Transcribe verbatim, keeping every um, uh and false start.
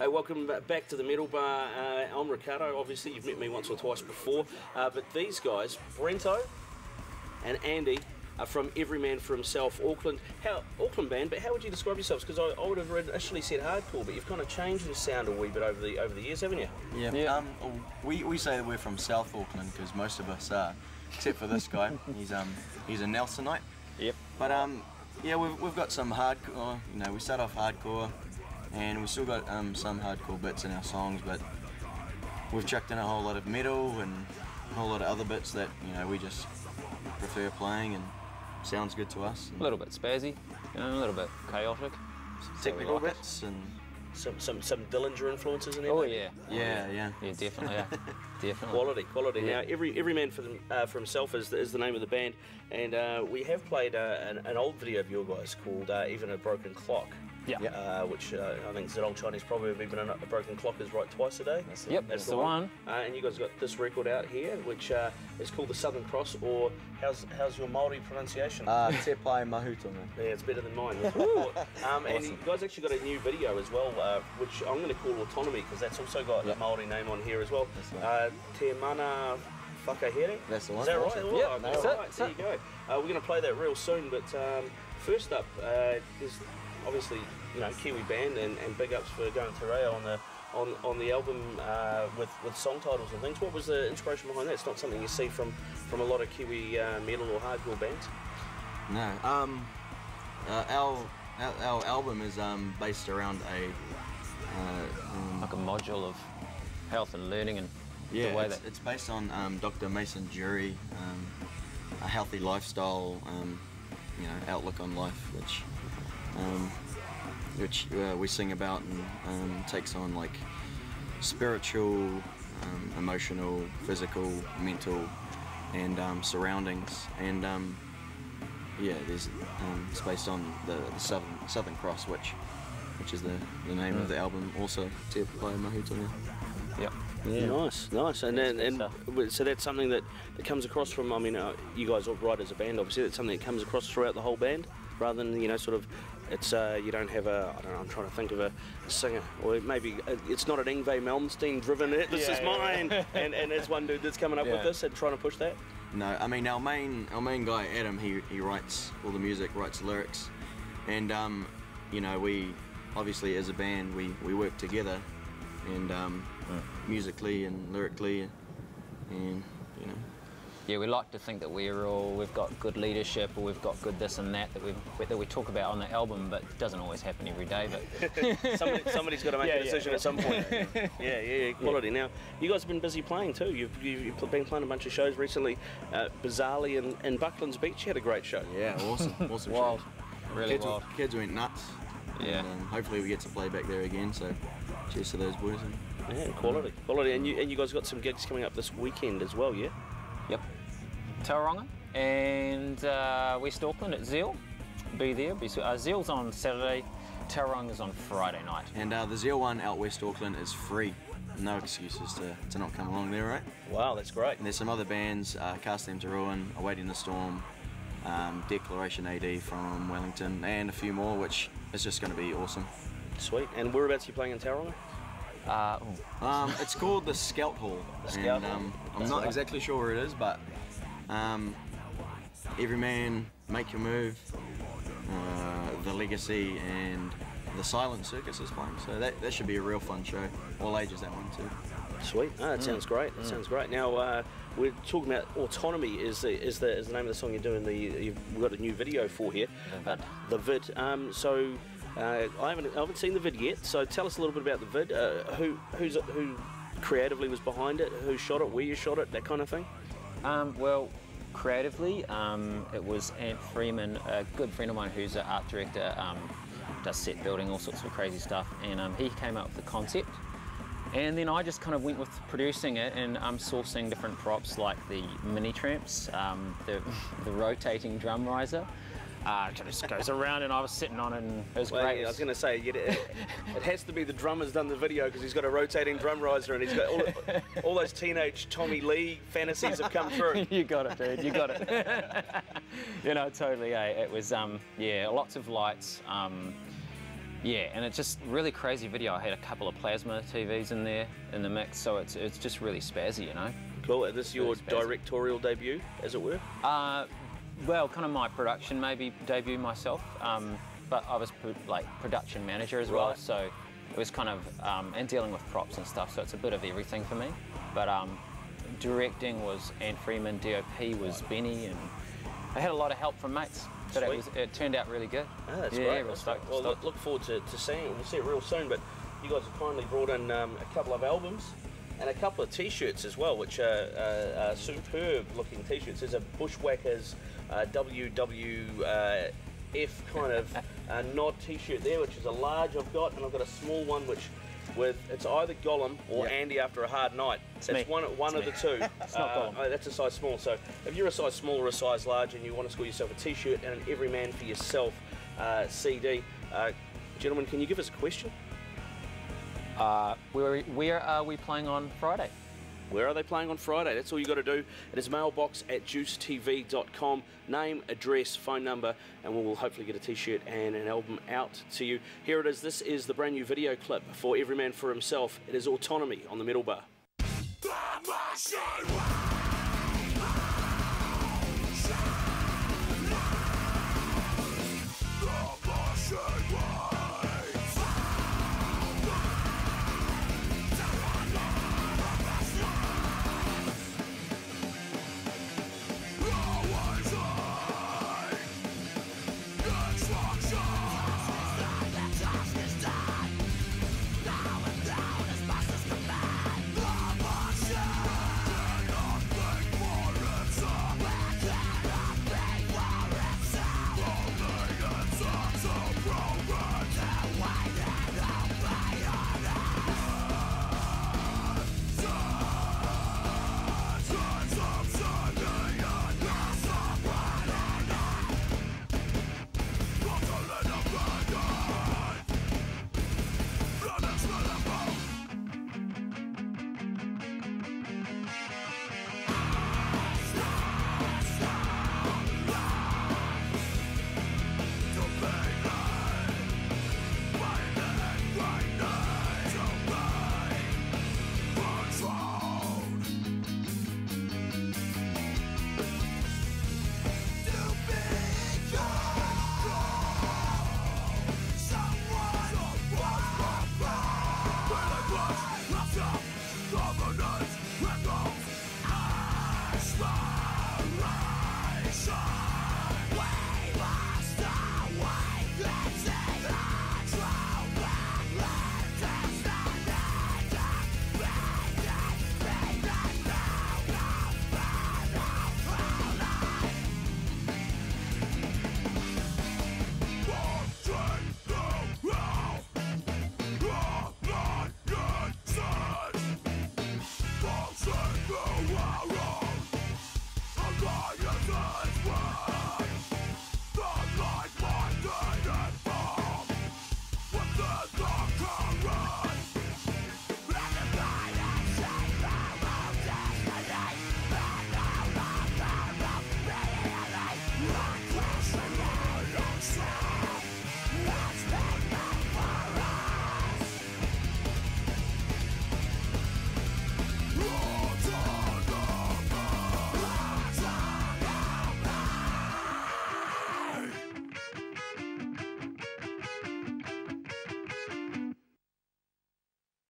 Hey, welcome back to the Metal Bar. Uh, I'm Ricardo. Obviously, you've met me once or twice before, uh, but these guys, Brento and Andy, are from Every Man For Himself, Auckland. How Auckland band, but how would you describe yourselves? Because I, I would have initially said hardcore, but you've kind of changed the sound a wee bit over the over the years, haven't you? Yeah. yeah. Um, we we say that we're from South Auckland because most of us are, except for this guy. He's um he's a Nelsonite. Yep. But um. Yeah, we've, we've got some hardcore, you know, we start off hardcore, and we've still got um, some hardcore bits in our songs, but we've chucked in a whole lot of metal and a whole lot of other bits that, you know, we just prefer playing and sounds good to us. A little bit spazzy, you know, a little bit chaotic. Technical so like bits it. and... Some, some some Dillinger influences in there. Oh yeah. yeah, yeah, yeah, yeah, definitely, yeah. definitely. Quality, quality. Yeah. Now, every every man for, them, uh, for himself is the, is the name of the band, and uh, we have played uh, an, an old video of your guys called uh, "Even a Broken Clock." Yeah. Yep. Uh, which uh, I think is an old Chinese proverb. Even a broken clock is right twice a day. That's yep. That's, that's the one. one. Uh, and you guys got this record out here, which uh, is called The Southern Cross, or how's how's your Maori pronunciation? Uh, Te Pae Mahutonga. Yeah, it's better than mine. That's what I thought. Um, awesome. And you guys actually got a new video as well, uh, which I'm going to call Autonomy because that's also got yep. a Maori name on here as well. That's right. uh, te mana Whakahere. That's the one. Is that right? Yeah. Right. That's right. It. There you go. Uh, we're going to play that real soon. But um, first up uh, is. Obviously, you know, Kiwi band, and, and big ups for going to Reo on the on on the album uh, with with song titles and things. What was the inspiration behind that? It's not something you see from from a lot of Kiwi uh, metal or hardcore bands. No, um, uh, our, our our album is um based around a uh, um, like a module of health and learning and yeah, the way it's, that it's based on um, Doctor Mason Jury, um, a healthy lifestyle, um, you know, outlook on life, which. Um, which uh, we sing about and um, takes on like spiritual, um, emotional, physical, mental, and um, surroundings. And um, yeah, there's um, it's based on the, the Southern Southern Cross, which which is the, the name mm. of the album. Also, Te Pae Mahutonga. Yep. Yeah, nice, nice, and then, and so that's something that, that comes across from. I mean, uh, you guys all write as a band, obviously. That's something that comes across throughout the whole band, rather than you know, sort of, it's uh, you don't have a. I don't know. I'm trying to think of a, a singer, or maybe a, it's not an Yngwie Malmsteen driven. This yeah, is yeah. mine, and and there's one dude that's coming up yeah. with this and trying to push that. No, I mean our main our main guy Adam, he he writes all the music, writes the lyrics, and um, you know, we obviously as a band we we work together. And um, musically and lyrically, and, and you know. Yeah, we like to think that we're all we've got good leadership, or we've got good this and that that we that we talk about on the album, but it doesn't always happen every day. But Somebody, somebody's got to make yeah, a decision yeah. at some point. yeah, yeah, yeah, quality. Yeah. Now, you guys have been busy playing too. You've you've been playing a bunch of shows recently. Uh, bizarrely, in, in Bucklands Beach, you had a great show. Yeah, awesome, awesome. Wild, show. really kids wild. Were, kids went nuts. Yeah. And, um, hopefully we get to play back there again. So, cheers to those boys. Yeah, quality, quality. And you and you guys got some gigs coming up this weekend as well, yeah? Yep. Tauranga and uh, West Auckland at Zeal. Be there. Be, uh, Zeal's on Saturday. Tauranga's on Friday night. And uh, the Zeal one out West Auckland is free. No excuses to, to not come along there, right? Wow, that's great. And there's some other bands: uh, Cast Them to Ruin, Awaiting the Storm, um, Declaration A D from Wellington, and a few more, which is just going to be awesome. Sweet. And whereabouts are you playing in Tauranga? Uh, oh. um, it's called the Scout Hall. The Scout and, um, I'm not right. exactly sure where it is, but um, Every Man, Make Your Move, uh, The Legacy, and The Silent Circus is playing. So that, that should be a real fun show. All ages, that one too. Sweet. Oh, that mm. sounds great. That mm. sounds great. Now uh, we're talking about Autonomy. Is the, is the is the name of the song you're doing? The you've got a new video for here. The vid. The vid. Um, so. Uh, I haven't, I haven't seen the vid yet, so tell us a little bit about the vid. Uh, who, who's, who creatively was behind it? Who shot it? Where you shot it? That kind of thing. Um, well, creatively, um, it was Ant Freeman, a good friend of mine who's an art director, um, does set building, all sorts of crazy stuff, and um, he came up with the concept. And then I just kind of went with producing it and um, sourcing different props like the mini tramps, um, the, the rotating drum riser. Uh, it just goes around, and I was sitting on it, and it was well, great. Yeah, I was going to say, it, it, it has to be the drummer's done the video because he's got a rotating drum riser, and he's got all, all those teenage Tommy Lee fantasies have come through. You got it, dude. You got it. You know, totally. Eh? It was, um, yeah, lots of lights, um, Yeah, and it's just really crazy video. I had a couple of plasma T Vs in there in the mix, so it's it's just really spazzy, you know. Cool. And this is your directorial debut, as it were? Uh, well, kind of my production maybe debut myself, um, but I was pro like production manager as well, right. So it was kind of um, and dealing with props and stuff, so it's a bit of everything for me. But um, directing was Ant Freeman, D O P was Benny, and I had a lot of help from mates. But it, was, it turned out really good. Oh, that's yeah, great. Yeah, real stoked. Well, look, look forward to, to seeing it. We'll see it real soon. But you guys have kindly brought in um, a couple of albums and a couple of T-shirts as well, which are, uh, are superb-looking T-shirts. There's a Bushwhackers uh, W W F kind of uh, nod T-shirt there, which is a large I've got, and I've got a small one which with it's either Gollum or yep. Andy after a hard night. It's, it's one, one it's of me. the two. It's not Gollum. Uh, that's a size small. So if you're a size small or a size large and you want to score yourself a T-shirt and an Every Man For Yourself uh, C D, uh, gentlemen, can you give us a question? Uh, where, where are we playing on Friday? Where are they playing on Friday? That's all you got to do. It is mailbox at juice T V dot com. Name, address, phone number, and we'll hopefully get a T-shirt and an album out to you. Here it is. This is the brand new video clip for Every Man For Himself. It is Autonomy on the Metal Bar.